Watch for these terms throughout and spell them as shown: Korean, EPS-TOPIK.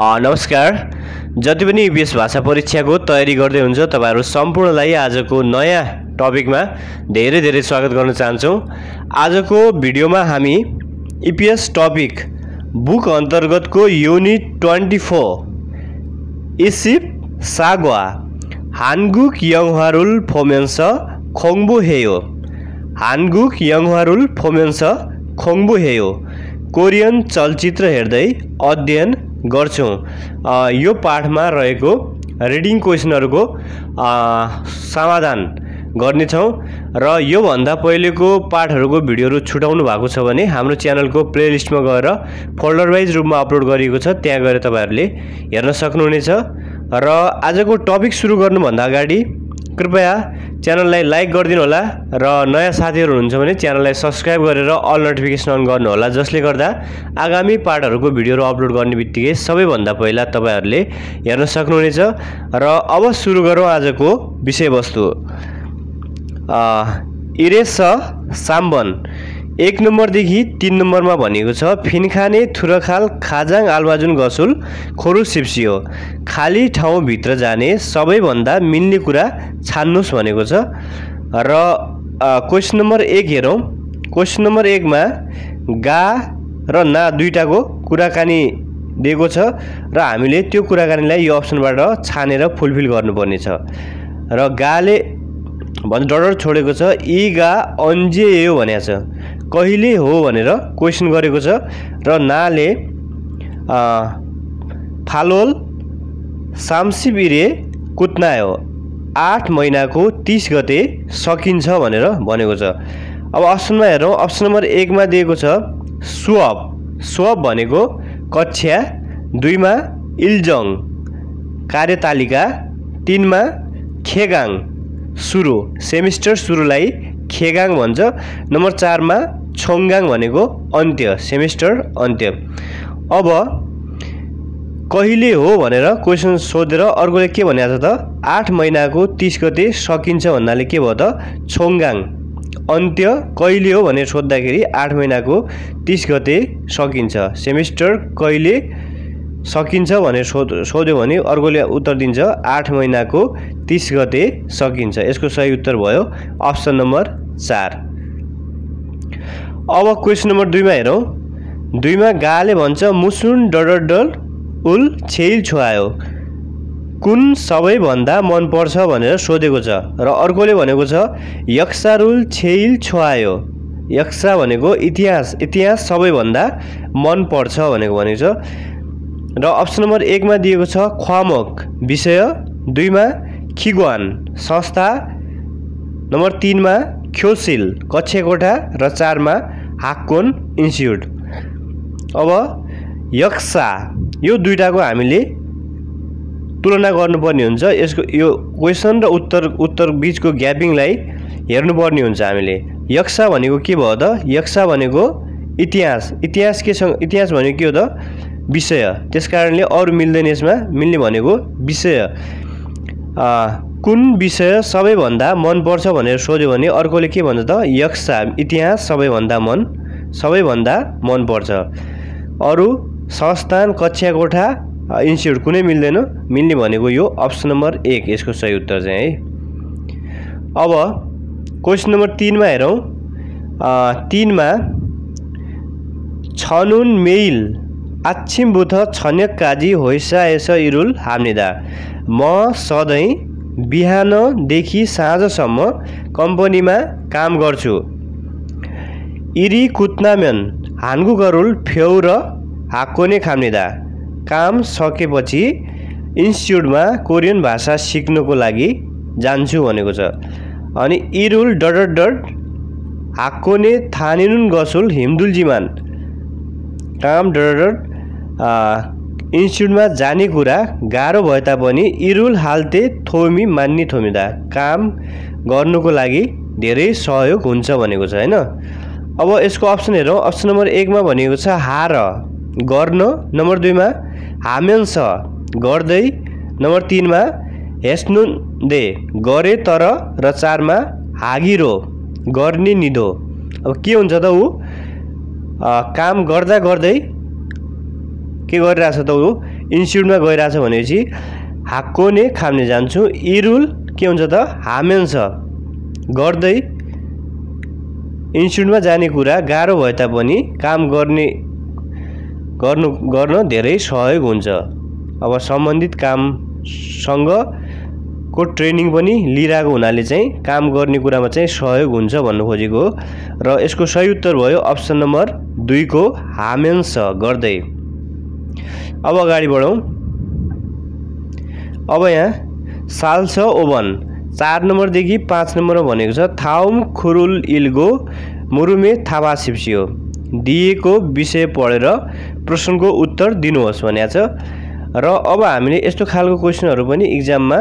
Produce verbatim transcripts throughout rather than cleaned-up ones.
नमस्कार। जति पनि ईपीएस भाषा परीक्षा को तैयारी गर्दै हुनुहुन्छ तपाईहरु सम्पूर्णलाई आज को नयाँ टपिक में धेरै धेरै स्वागत गर्न चाहन्छौं। आज को भिडियो में हामी ईपीएस टपिक बुक अंतर्गत को यूनिट चौबीस इसिप सागवा हानगुक यङहरुल फोमेन्स खोंगबु हेयो हानगुक यङहरुल फोमेन्स खोंगबु हेयो कोरियन चलचित्र हेर्दै अध्ययन गर्छौं। यो पाठमा रहेको रिडिङ क्वेशनहरुको समाधान गर्नेछौं र यो भन्दा पहिलेको पाठहरुको भिडियोहरु छुटाउनु भएको छ भने हाम्रो च्यानलको प्लेलिस्टमा गएर फोल्डर वाइज रुपमा अपलोड गरिएको छ, त्यहाँ गएर तपाईहरुले हेर्न सक्नुहुनेछ। र आजको टपिक सुरु गर्नुभन्दा अगाडि कृपया च्यानललाई लाइक गरिदिनु होला र नयाँ साथीहरु हुनुहुन्छ भने च्यानललाई सब्स्क्राइब गरेर अल नोटिफिकेसन अन गर्नु होला, जसले गर्दा आगामी पाठहरुको भिडियोहरु अपलोड गर्नेबित्तिकै सबैभन्दा पहिला तपाईहरुले हेर्न सक्नुहुनेछ। र अब सुरु गरौँ आजको विषयवस्तु। इरेस साम्बन एक नंबर देखि तीन नंबर में भनेको छ फिनखाने थुरखाल खाजाङ आलवाजुन गसुल खोरु सिप्सियो खाली ठाउँ भित्र जाने सबैभन्दा मिल्ने कुरा छान्नुस् भनेको छ। र क्वेश्चन नंबर एक हेरौं। क्वेश्चन नंबर एक में गा र ना दुईटाको कुराकानी दिएको छ र हामीले त्यो कुराकानीलाई यो अप्सनबाट छानेर फुलफिल गर्नुपर्ने छ। र गाले भने डडर छोडेको छ ई गा अन्जे यो भनेको छ कहिले हो भनेर क्वेशन गरेको छ। र नाले फालोल सामसिबिरे कुत्नायो आठ महीना को तीस गते सकिन्छ भनेर भनेको छ। अब अप्सनमा हेरौं। अप्सन नंबर एक में दिएको छ स्वप स्वप भनेको कक्षा दुई में इल्जङ कार्यतालिका तीन में खेगाङ सुरु सेमिस्टर सुरुलाई खेगाङ भन्छ। नंबर चार में छोङगाङ भनेको अन्त्य सेमिस्टर अन्त्य। अब कहिले हो भनेर क्वेशन सोधेर अर्कोले के भनेको छ त आठ महीना को तीस गते सकिन्छ भन्नाले के भयो त छोङगाङ अन्त्य कहिले हो भनेर सोध्दाखेरि आठ महीना को तीस गते सकिन्छ सेमिस्टर कहिले सकिन्छ भनेर सोध्यो भने अर्कोले उत्तर दिन्छ आठ महीना को तीस गते सकिन्छ। यसको सही उत्तर भयो अप्सन नंबर चार। अब क्वेशन नंबर दुई में हेरौं। दुई में गाले भन्छ मुसुन डडर डल उल छेल छुआयो कुन सबैभन्दा मन पर्छ भनेर सोधेको छ र अर्कोले भनेको छ यक्षारुल छेल छुआयो यक्षा भनेको इतिहास इतिहास सबैभन्दा मन पर्छ भनेको भनेको छ। र अप्सन नंबर एक में दिएको छ ख्वामक विषय दुई में खिगवान संस्था नंबर तीन में ख्योसिल कक्षेकोठा र चार में हाक्कोन इंस्टिट्यूट। अब यक्षा यो दुईटा को हामीले तुलना गर्नुपर्ने हुन्छ। यसको यो क्वेशन र उत्तर उत्तर बीच को ग्यापिङलाई हेर्नुपर्ने हुन्छ हामीले। यक्षा भनेको के भयो त यक्षा भनेको इतिहास इतिहास के सँग इतिहास भनेको के हो त विषय, त्यसकारणले अरु मिल्दैन यसमा मिल्ने भनेको विषय। कुन विषय सबैभन्दा मन पर्छ भनेर सोध्यो भने अर्कोले के भन्छ त यक्षा इतिहास सबैभन्दा मन सबैभन्दा मन पर्छ। अरु संस्थान कक्षाकोठा इन्स्टिट्युट कुनै मिल्दैन, मिल्ने भनेको यो अप्सन नंबर एक यसको सही उत्तर चाहिँ है। अब क्वेशन नंबर तीन में हेरौं। तीन में छनुन मेल आच्छिम बुथ छन्यक काजी होइसा एस इरुल हाम्निदा म सधैँ बिहानदेखि साँझसम्म कम्पनीमा काम गर्छु इरी कुत्नामेन हान्गु गरुल फेउ र हाक्कोने खाम्निदा काम सकेपछि इन्स्टिट्युटमा कोरियन भाषा सिक्नको लागि जान्छु भनेको छ। अनि इरुल डडर डड हाक्कोने थानिनुन गसुल हिमदुल जिमान काम डडर इन्स्टिट्युटमा जाने कुरा गाह्रो भए तापनि इरुल हालते थोमी मान्ने थोमिदा काम गर्नुको लागि धेरै सहयोग हुन्छ भनेको छ हैन। अब यसको अप्सन हेरौं। अप्सन नंबर एक में भनेको छ हार गर्न, नंबर दुई में हामेन्स गर्दै, नंबर तीन में हेस्नुन दे गरे तर र चार में हागिरो गर्ने निधो। अब के हुन्छ त उ काम गर्दा गर्दै के गरिरहेछ त उ इंस्टिट्यूटमा गइराछ भनेपछि हाक्कोने खाम्ने जान्छु। यी रुल के हुन्छ त हामीन्छ गर्दै इन्स्टिट्युटमा जाने कुरा गाह्रो भए तापनि काम गर्ने गर्नु गर्न धेरै सहयोग हुन्छ। अब सम्बन्धित कामसँग को ट्रेनिङ पनि लिइराको हुनाले चाहिँ काम गर्ने कुरामा चाहिँ सहयोग हुन्छ भन्नु खोजेको हो र यसको सही उत्तर भयो अप्सन नम्बर दुई को हामीन्छ गर्दै। अब अगाडि बढौँ। अब यहाँ साल छ ओवन चार नंबर देखि पांच नंबर भनेको छ थाउम खुरुल इल्गो मुरुमे थावा सिप्सियो। दिएको विषय पढेर प्रश्नको उत्तर दिनुहोस् भनेको छ र अब हामीले यस्तो खालको क्वेशनहरु पनि एग्जाममा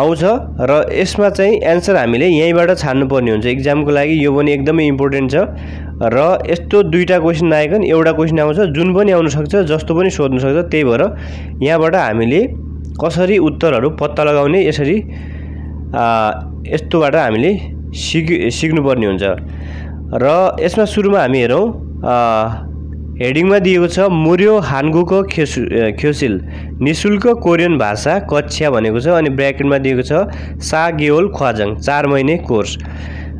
आउँछ र यसमा चाहिँ एन्सर हामीले यहीबाट छान्नु पर्ने हुन्छ। एग्जामको लागि यो पनि एकदमै इम्पोर्टेन्ट छ र यस्तो दुईटा क्वेशन आएकन एउटा क्वेशन आउँछ जुन पनि आउन सक्छ जस्तो पनि सोध्न सक्छ। त्यही भएर यहाँबाट हामीले कसरी उत्तरहरु पत्ता लगाउने यसरी यस्तोबाट हामीले सिक्नुपर्ने हुन्छ र यसमा सुरुमा हामी हेरौं। हेडिङमा दिएको छ मुर्यो हानगुको ख्योसिल निशुल्क कोरियन भाषा कक्षा भनेको छ अनि ब्र्याकेटमा दिएको छ सा गेओल ख्वाजङ चार महिने कोर्स।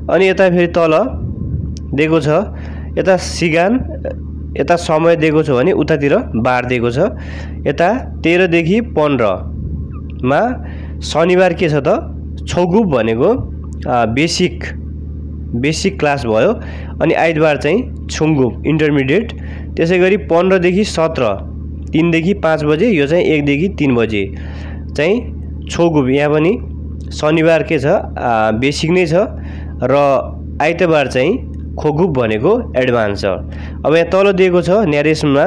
अनि यता फेरि तल दिएको छ यता सिगान यता समय दिएको छ भने उतातिर बार दिएको छ। यता तेरह देखि पंद्रह मा शनिबार के छ त छौगुप भनेको बेसिक बेसिक क्लास भयो अनि आइतबार चाहिँ छुङ्गुप इन्टरमिडिएट। त्यसैगरी पंद्रह देखि सत्रह तीन देखि पांच बजे यो चाहिँ एक देखि तीन बजे चाहिँ छौगुप यहाँ पनि शनिबार के छ बेसिक नै छ र आइतबार चाहिँ खोगुप भनेको एडभान्स छ। अब यहाँ तल दिएको छ न्यारेसनमा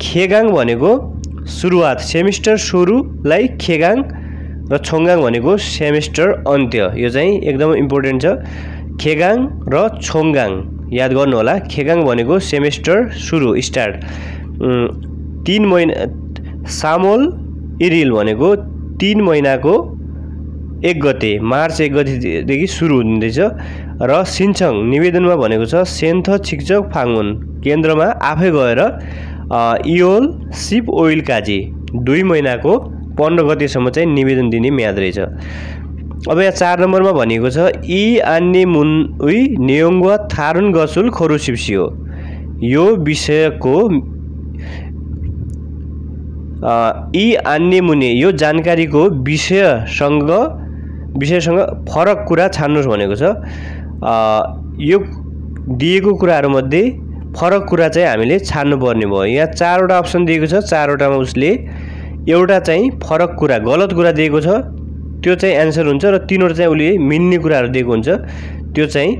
खेगाङ भनेको सुरुवात सेमिस्टर सुरुलाई खेगाङ र छोङगाङ भनेको सेमिस्टर अन्त्य। यो चाहिँ एकदम इम्पोर्टेन्ट छ खेगाङ र छोङगाङ याद गर्नु होला। खेगाङ भनेको सेमिस्टर सुरु स्टार्ट तीन महिना सामोल इरिल भनेको तीन महिनाको एक गते मार्च एक गतेदेखि सुरु हुँदैछ र सिन्छङ निवेदनमा भनेको छ सेन्थ छिक्चक फाङ्गुन केन्द्रमा आफै गएर इओल सिप ओइल काजी दुई महिनाको पन्ध्र गतेसम्म चाहिँ निवेदन दिने म्याद रहेछ। अब यहाँ चार नम्बरमा भनेको छ इ आन्ने मुन उई नेयोङ्वा थारुन गसुल खोरुसिप्सियो यो विषयको इ आन्ने मुने यो जानकारीको विषयसँग विषयसँग फरक कुरा छान्नुहोस् भनेको छ। आ, यो दिएको कुराहरुमध्ये फरक कुरा चाहिँ हामीले छान्नु पर्ने भयो। यहाँ चारवटा अप्सन दिएको छ चारवटामा उसले एउटा चाहिँ फरक कुरा गलत कुरा दिएको छ त्यो चाहिँ एन्सर हुन्छ र तीनवटा चाहिँ उसले मिल्ने कुराहरु दिएको हुन्छ त्यो चाहिँ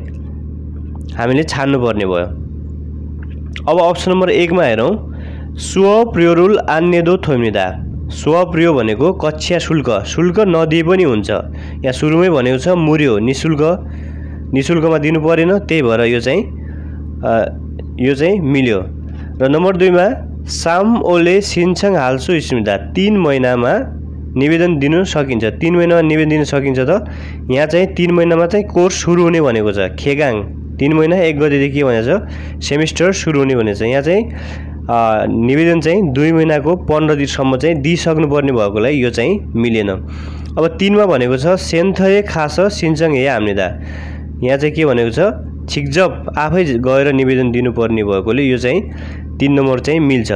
हामीले छान्नु पर्ने भयो। अब अप्सन नम्बर एक मा हेरौं स्वप्रिय रुल आन्नेदो थोम्निदा। स्वप्रिय भनेको कक्षा शुल्क शुल्क नदिए पनि हुन्छ। यहाँ सुरुमै भनेको छ मुर्यो निशुल्क निशुल्कमा दिनु परेन त्यही भएर यो चाहिँ यो चाहिँ मिल्यो। र नम्बर दुई मा साम ओले सिन्छङ हाल्सु स्मिता तीन महिनामा निवेदन दिन सकिन्छ। तीन महिनामा निवेदन दिन सकिन्छ त यहाँ चाहिँ तीन महिनामा चाहिँ कोर्स सुरु हुने भनेको छ खेगाङ तीन महिना एक गतेदेखि भनेको छ सेमिस्टर सुरु हुने भनेको छ। यहाँ चाहिँ निवेदन चाहिँ दुई महिनाको पन्ध्र दिनसम्म चाहिँ दिइसक्नुपर्ने भएकोलाई यो चाहिँ मिलेन। अब तीन मा भनेको छ सेन्थए खास सिन्छङ हे हाम्नेदा यहाँ चाहिँ के भनेको छ छिक्जप आफै गएर निवेदन दिनुपर्ने भएकोले यो चाहिँ तीन नम्बर चाहिँ मिल्छ।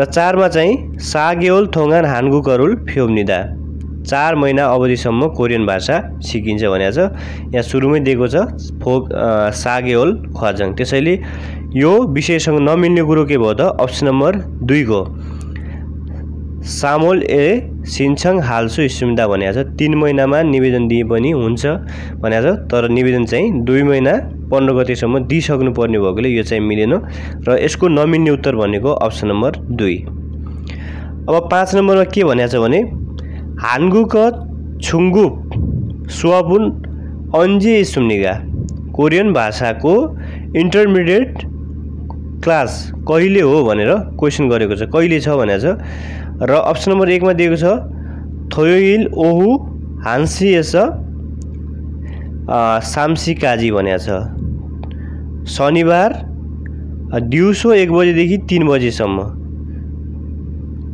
र चार मा चाहिँ सागेओल थोङान हानगु करुल फ्योम्निदा चार महिना अवधिसम्म कोरियन भाषा सिकिन्छ भनेको छ। यहाँ सुरुमै दिएको छ फोग सागेओल ख्वाजङ त्यसैले यो विषयसँग नमिल्ने कुरो के भयो त अप्सन नम्बर दुई को सामोल ए सिन्छङ हाल्सु स्मिता भनेको छ तीन महिनामा निवेदन दिए पनि हुन्छ भनेको छ तर निवेदन चाहिँ दुई महिना पन्ध्र गतेसम्म दिइसक्नुपर्ने भएकोले यो चाहिँ मिलेन र यसको नमिल्ने उत्तर भनेको अप्सन नम्बर दुई। अब पाँच नम्बरमा के भनेको छ भने हानगुक छुङ्गुप सुवाबुन अन्जे सुम्निगा कोरियन भाषाको इन्टरमिडिएट क्लास कहिले हो भनेर क्वेशन गरेको छ कहिले छ भनेको छ र अप्सन नम्बर एक मा दिएको छ थोयोइल ओहु हान्सिएस साम्सी काजी भनेको छ शनिबार दिउँसो एक बजेदेखि तीन बजेसम्म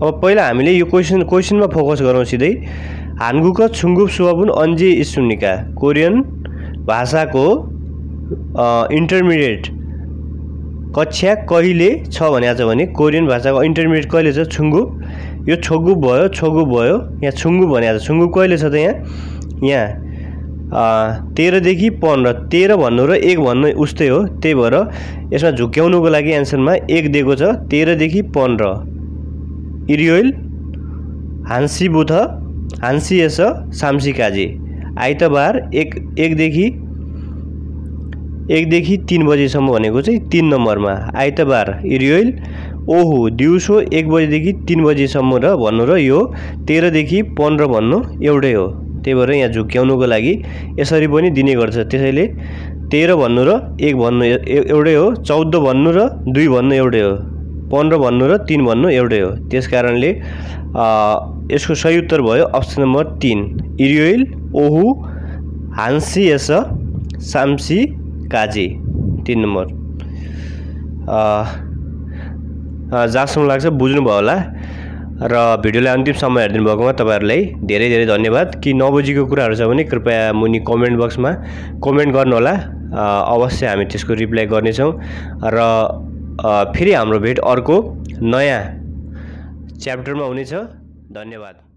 अब पहिला हामीले यो क्वेसन क्वेसनमा फोकस गरौँ। सिधै हानगुक छुङ्गुप सुवाबुन अन्जी इस्सुनिका कोरियन भाषाको इन्टरमिडिएट कक्षा कहिले छ भनेको छ भने कोरियन भाषाको इन्टरमिडिएट कहिले छ? छुङ्गुप। यो छोगुप भयो, छोगुप भयो, यहाँ छुङ्गुप भनेको छ। छुङ्गुप कहिले छ त यहाँ? यहाँ तेरह देखि पंद्रह, तेरह भन्नु र एक भन्नु उस्तै हो, त्यही भएर यसमा झुक्क्याउनुको लागि एन्सरमा एक दिएको छ। तेरह देखि पंद्रह। इरियोल हान्सी बुथ हान्सी एस साम्सी काजी आइतबार एक एकदेखि एकदेखि तीन बजेसम्म भनेको चाहिँ तीन नम्बरमा आइतबार इरियोल ओहो दिउँसो एक बजेदेखि तीन बजेसम्म र भन्नु र यो तेरह देखि पंद्रह भन्नु एउटै हो, त्यही भएर यहाँ झुक्क्याउनुको लागि यसरी पनि दिने गर्छ। त्यसैले तेरह भन्नु र एक भन्नु एउटै हो, चौध भन्नु र दुई भन्नु एउटै हो, पंद्रह भन्नु र तीन भन्नु एउटै हो। त्यसकारणले यसको सही उत्तर भयो अप्सन नम्बर तीन इरियोल ओहु हान्सी एस साम्सी काजी तीन नम्बर। जहाँसम्म लाग्छ बुझ्नुभयो होला र भिडियोलाई अन्तिम समय हेरिदिनु भएकोमा तपाईहरुलाई धेरै धेरै धन्यवाद। कि नबुझेको कुराहरु छ भने कृपया मुनि कमेन्ट बक्समा कमेन्ट गर्नु होला, अवश्य हामी त्यसको रिप्लाई गर्नेछौं। र फेरि हाम्रो भेट अर्को नयाँ च्याप्टरमा हुनेछ। धन्यवाद।